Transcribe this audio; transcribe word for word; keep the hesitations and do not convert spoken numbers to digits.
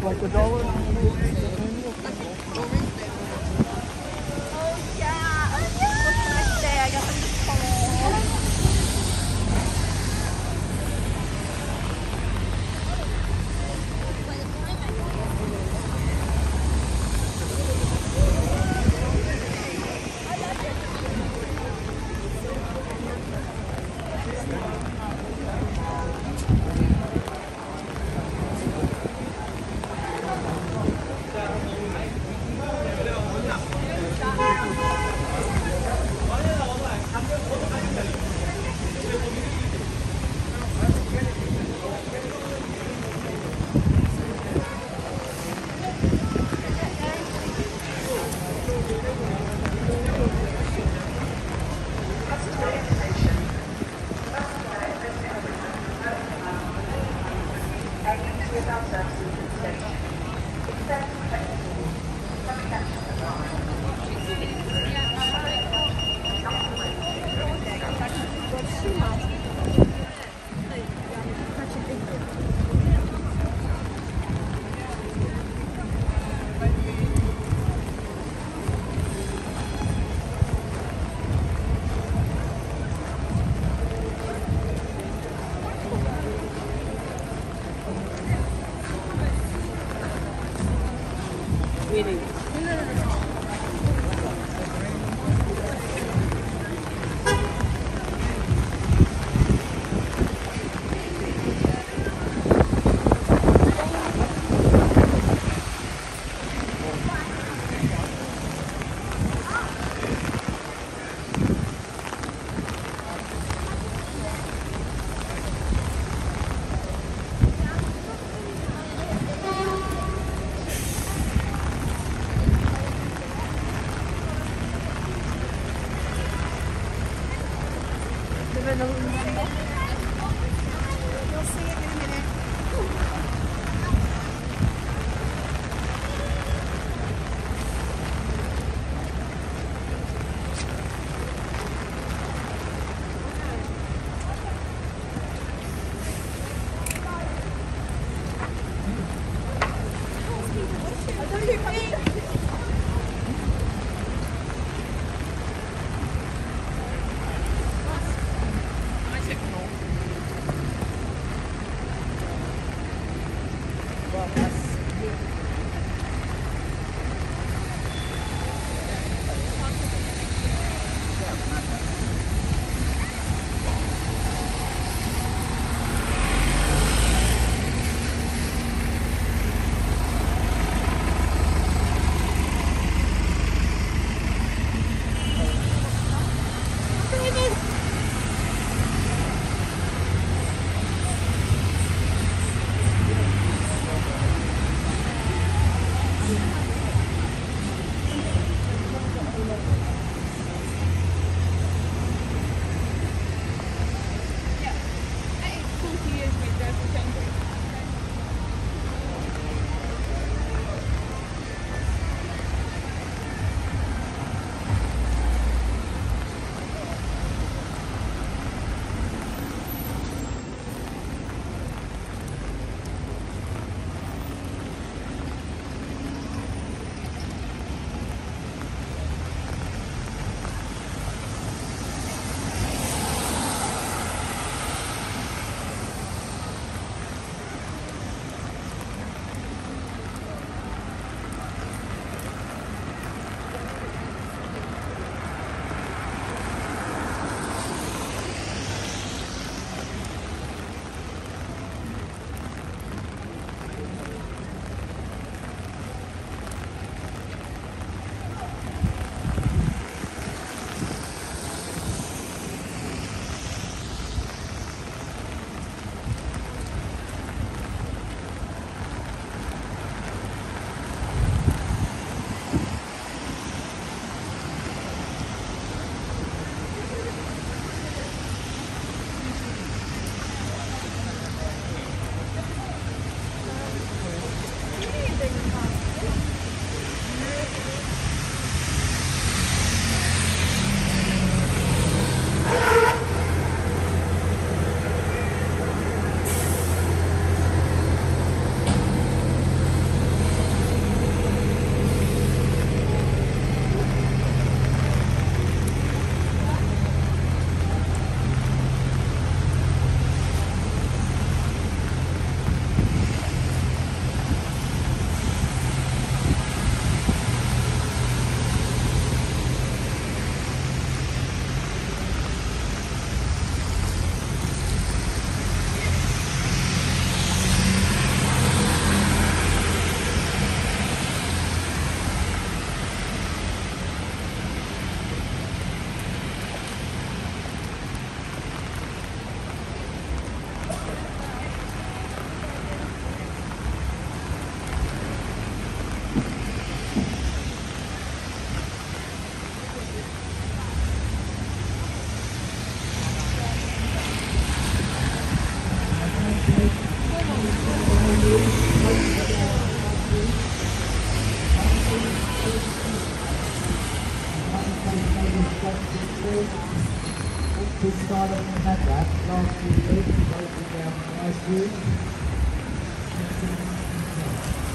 Like a dollar? Oh yeah! Oh yeah! What's the next day? I got the Thank you.